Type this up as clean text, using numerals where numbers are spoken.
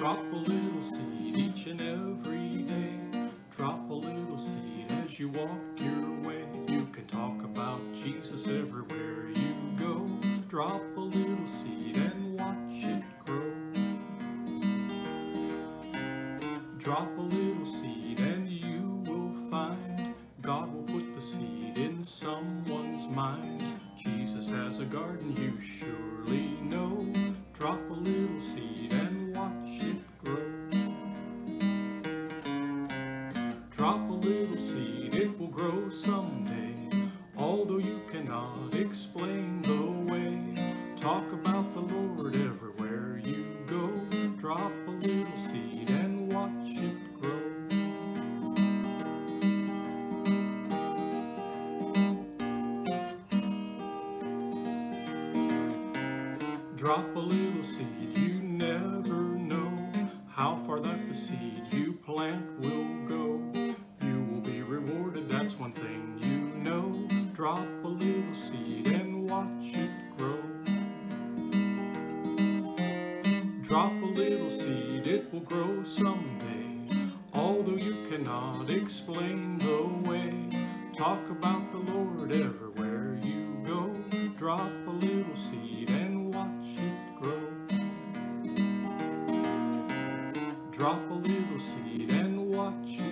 Drop a little seed each and every day. Drop a little seed as you walk your way. You can talk about Jesus everywhere you go. Drop a little seed and watch it grow. Drop a little seed and you will find God will put the seed in someone's mind. Jesus has a garden, you surely know. Drop a little seed and watch it grow. Drop a little seed, it will grow someday. Although you cannot explain the way, talk about the Lord everywhere you go. Drop a little seed and watch it grow. Drop a little seed, you never know how far that the seed you plant will go. You will be rewarded, that's one thing you know. Drop a little seed and watch it grow. Drop a little seed, it will grow someday. Although you cannot explain the way, talk about the Lord everywhere you go. Drop a little seed and watch it grow. Drop a little seed and watch it grow.